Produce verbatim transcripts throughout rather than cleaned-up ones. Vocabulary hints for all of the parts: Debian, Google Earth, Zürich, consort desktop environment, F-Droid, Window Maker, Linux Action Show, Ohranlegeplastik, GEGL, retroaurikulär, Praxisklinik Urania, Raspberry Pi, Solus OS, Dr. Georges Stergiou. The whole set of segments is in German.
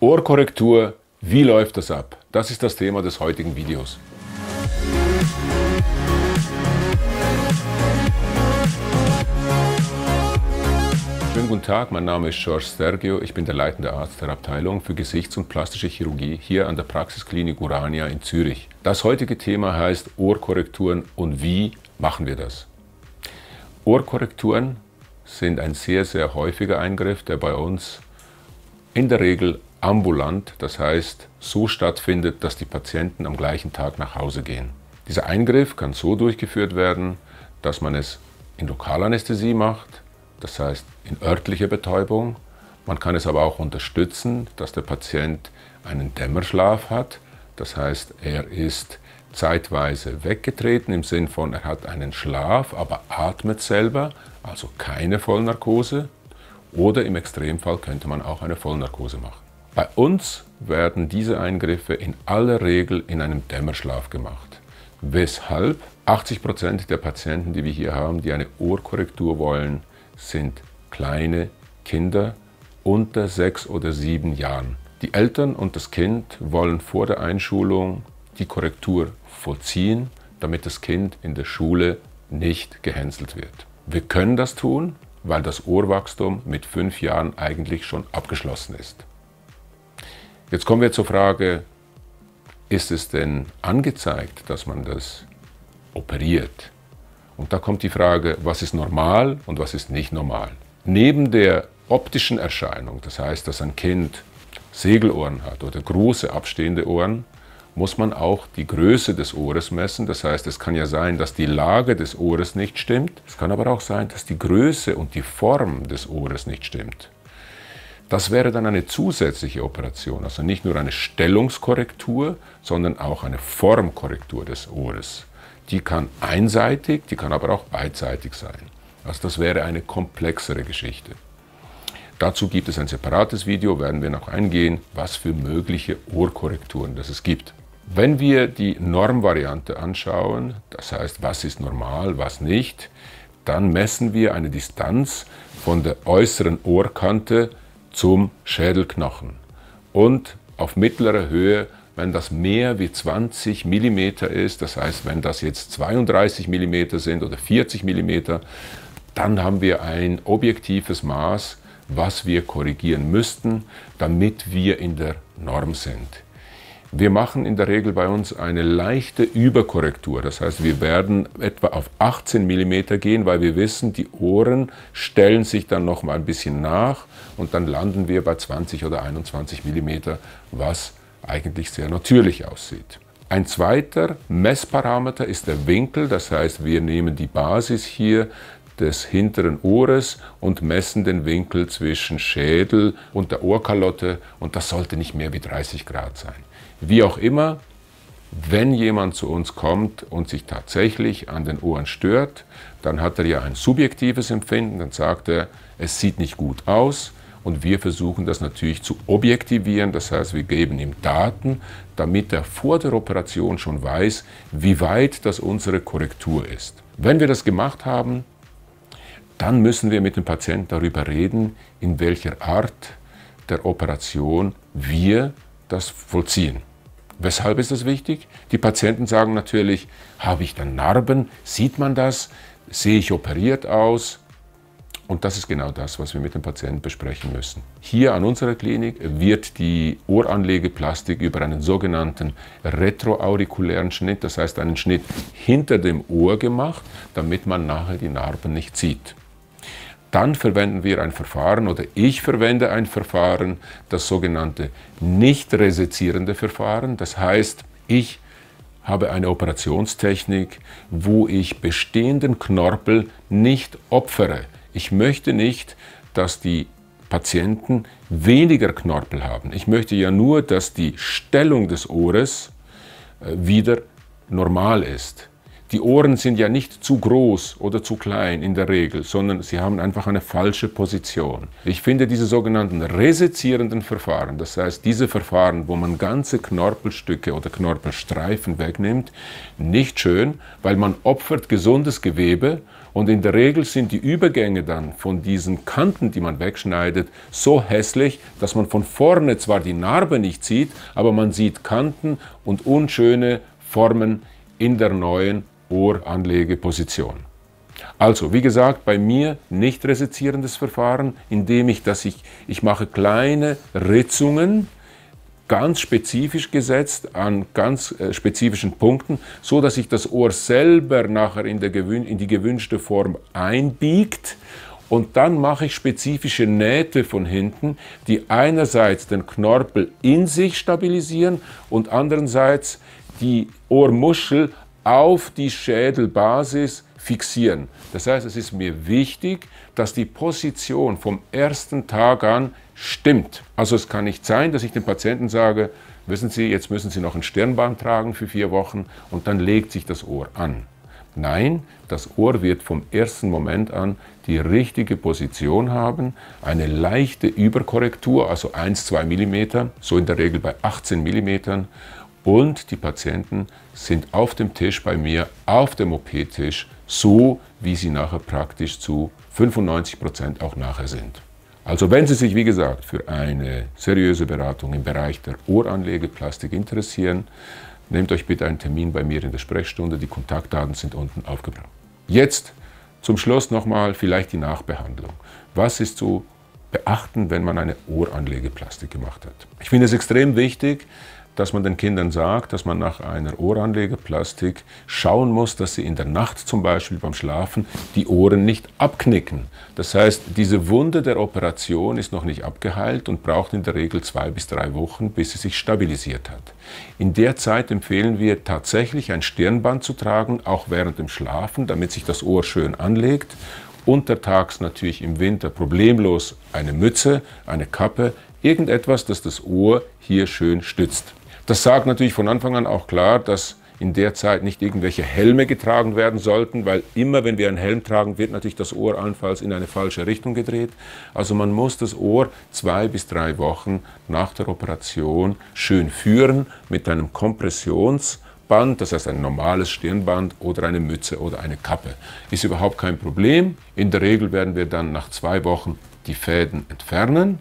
Ohrkorrektur, wie läuft das ab? Das ist das Thema des heutigen Videos. Schönen guten Tag, mein Name ist Georges Stergiou, ich bin der leitende Arzt der Abteilung für Gesichts- und Plastische Chirurgie hier an der Praxisklinik Urania in Zürich. Das heutige Thema heißt Ohrkorrekturen und wie machen wir das? Ohrkorrekturen sind ein sehr, sehr häufiger Eingriff, der bei uns in der Regel ambulant, das heißt so stattfindet, dass die Patienten am gleichen Tag nach Hause gehen. Dieser Eingriff kann so durchgeführt werden, dass man es in Lokalanästhesie macht, das heißt in örtlicher Betäubung. Man kann es aber auch unterstützen, dass der Patient einen Dämmerschlaf hat, das heißt er ist zeitweise weggetreten im Sinn von er hat einen Schlaf, aber atmet selber, also keine Vollnarkose, oder im Extremfall könnte man auch eine Vollnarkose machen. Bei uns werden diese Eingriffe in aller Regel in einem Dämmerschlaf gemacht, weshalb achtzig Prozent der Patienten, die wir hier haben, die eine Ohrkorrektur wollen, sind kleine Kinder unter sechs oder sieben Jahren. Die Eltern und das Kind wollen vor der Einschulung die Korrektur vollziehen, damit das Kind in der Schule nicht gehänselt wird. Wir können das tun, weil das Ohrwachstum mit fünf Jahren eigentlich schon abgeschlossen ist. Jetzt kommen wir zur Frage, ist es denn angezeigt, dass man das operiert? Und da kommt die Frage, was ist normal und was ist nicht normal? Neben der optischen Erscheinung, das heißt, dass ein Kind Segelohren hat oder große abstehende Ohren, muss man auch die Größe des Ohres messen. Das heißt, es kann ja sein, dass die Lage des Ohres nicht stimmt. Es kann aber auch sein, dass die Größe und die Form des Ohres nicht stimmt. Das wäre dann eine zusätzliche Operation, also nicht nur eine Stellungskorrektur, sondern auch eine Formkorrektur des Ohres. Die kann einseitig, die kann aber auch beidseitig sein. Also das wäre eine komplexere Geschichte. Dazu gibt es ein separates Video, werden wir noch eingehen, was für mögliche Ohrkorrekturen das es gibt. Wenn wir die Normvariante anschauen, das heißt, was ist normal, was nicht, dann messen wir eine Distanz von der äußeren Ohrkante zum Schädelknochen und auf mittlerer Höhe, wenn das mehr wie zwanzig Millimeter ist, das heißt, wenn das jetzt zweiunddreißig Millimeter sind oder vierzig Millimeter, dann haben wir ein objektives Maß, was wir korrigieren müssten, damit wir in der Norm sind. Wir machen in der Regel bei uns eine leichte Überkorrektur, das heißt, wir werden etwa auf achtzehn Millimeter gehen, weil wir wissen, die Ohren stellen sich dann noch mal ein bisschen nach und dann landen wir bei zwanzig oder einundzwanzig Millimeter, was eigentlich sehr natürlich aussieht. Ein zweiter Messparameter ist der Winkel, das heißt, wir nehmen die Basis hier des hinteren Ohres und messen den Winkel zwischen Schädel und der Ohrkalotte und das sollte nicht mehr wie dreißig Grad sein. Wie auch immer, wenn jemand zu uns kommt und sich tatsächlich an den Ohren stört, dann hat er ja ein subjektives Empfinden, dann sagt er, es sieht nicht gut aus und wir versuchen das natürlich zu objektivieren, das heißt, wir geben ihm Daten, damit er vor der Operation schon weiß, wie weit das unsere Korrektur ist. Wenn wir das gemacht haben, dann müssen wir mit dem Patienten darüber reden, in welcher Art der Operation wir das vollziehen. Weshalb ist das wichtig? Die Patienten sagen natürlich, habe ich dann Narben? Sieht man das? Sehe ich operiert aus? Und das ist genau das, was wir mit dem Patienten besprechen müssen. Hier an unserer Klinik wird die Ohranlegeplastik über einen sogenannten retroaurikulären Schnitt, das heißt einen Schnitt hinter dem Ohr gemacht, damit man nachher die Narben nicht sieht. Dann verwenden wir ein Verfahren oder ich verwende ein Verfahren, das sogenannte nicht resezierende Verfahren. Das heißt, ich habe eine Operationstechnik, wo ich bestehenden Knorpel nicht opfere. Ich möchte nicht, dass die Patienten weniger Knorpel haben. Ich möchte ja nur, dass die Stellung des Ohres wieder normal ist. Die Ohren sind ja nicht zu groß oder zu klein in der Regel, sondern sie haben einfach eine falsche Position. Ich finde diese sogenannten resezierenden Verfahren, das heißt diese Verfahren, wo man ganze Knorpelstücke oder Knorpelstreifen wegnimmt, nicht schön, weil man opfert gesundes Gewebe und in der Regel sind die Übergänge dann von diesen Kanten, die man wegschneidet, so hässlich, dass man von vorne zwar die Narbe nicht sieht, aber man sieht Kanten und unschöne Formen in der neuen Ohranlegeposition. Also, wie gesagt, bei mir nicht resezierendes Verfahren, indem ich, dass ich, ich mache kleine Ritzungen, ganz spezifisch gesetzt an ganz äh, spezifischen Punkten, so dass sich das Ohr selber nachher in, der gewün- in die gewünschte Form einbiegt. Und dann mache ich spezifische Nähte von hinten, die einerseits den Knorpel in sich stabilisieren und andererseits die Ohrmuschel auf die Schädelbasis fixieren. Das heißt, es ist mir wichtig, dass die Position vom ersten Tag an stimmt. Also es kann nicht sein, dass ich dem Patienten sage, wissen Sie, jetzt müssen Sie noch ein Stirnband tragen für vier Wochen und dann legt sich das Ohr an. Nein, das Ohr wird vom ersten Moment an die richtige Position haben, eine leichte Überkorrektur, also ein bis zwei Millimeter, so in der Regel bei achtzehn Millimetern. Und die Patienten sind auf dem Tisch bei mir, auf dem O P-Tisch, so wie sie nachher praktisch zu fünfundneunzig Prozent auch nachher sind. Also wenn Sie sich, wie gesagt, für eine seriöse Beratung im Bereich der Ohranlegeplastik interessieren, nehmt euch bitte einen Termin bei mir in der Sprechstunde. Die Kontaktdaten sind unten aufgebracht. Jetzt zum Schluss nochmal vielleicht die Nachbehandlung. Was ist zu beachten, wenn man eine Ohranlegeplastik gemacht hat? Ich finde es extrem wichtig, dass man den Kindern sagt, dass man nach einer Ohranlegeplastik schauen muss, dass sie in der Nacht zum Beispiel beim Schlafen die Ohren nicht abknicken. Das heißt, diese Wunde der Operation ist noch nicht abgeheilt und braucht in der Regel zwei bis drei Wochen, bis sie sich stabilisiert hat. In der Zeit empfehlen wir tatsächlich ein Stirnband zu tragen, auch während dem Schlafen, damit sich das Ohr schön anlegt. Untertags natürlich im Winter problemlos eine Mütze, eine Kappe, irgendetwas, das das Ohr hier schön stützt. Das sagt natürlich von Anfang an auch klar, dass in der Zeit nicht irgendwelche Helme getragen werden sollten, weil immer, wenn wir einen Helm tragen, wird natürlich das Ohr allenfalls in eine falsche Richtung gedreht. Also man muss das Ohr zwei bis drei Wochen nach der Operation schön führen mit einem Kompressionsband, das heißt ein normales Stirnband oder eine Mütze oder eine Kappe. Ist überhaupt kein Problem. In der Regel werden wir dann nach zwei Wochen die Fäden entfernen.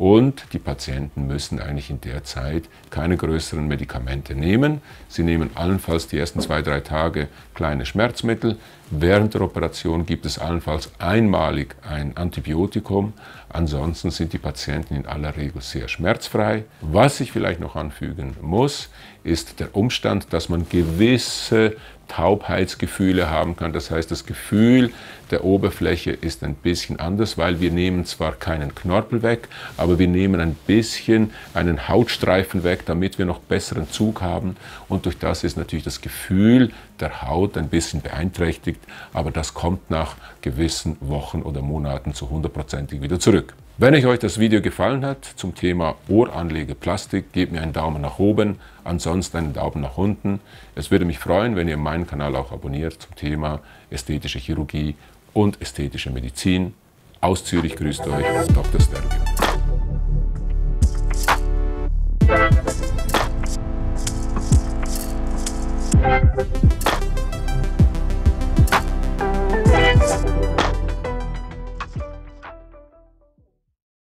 Und die Patienten müssen eigentlich in der Zeit keine größeren Medikamente nehmen. Sie nehmen allenfalls die ersten zwei, drei Tage kleine Schmerzmittel. Während der Operation gibt es allenfalls einmalig ein Antibiotikum. Ansonsten sind die Patienten in aller Regel sehr schmerzfrei. Was ich vielleicht noch anfügen muss, ist der Umstand, dass man gewisse Taubheitsgefühle haben kann. Das heißt, das Gefühl der Oberfläche ist ein bisschen anders, weil wir nehmen zwar keinen Knorpel weg, aber wir nehmen ein bisschen einen Hautstreifen weg, damit wir noch besseren Zug haben. Und durch das ist natürlich das Gefühl der Haut ein bisschen beeinträchtigt, aber das kommt nach gewissen Wochen oder Monaten zu hundertprozentig wieder zurück. Wenn euch das Video gefallen hat zum Thema Ohranlegeplastik, gebt mir einen Daumen nach oben, ansonsten einen Daumen nach unten. Es würde mich freuen, wenn ihr meinen Kanal auch abonniert zum Thema ästhetische Chirurgie und ästhetische Medizin. Aus Zürich grüßt euch Doktor Stergiou.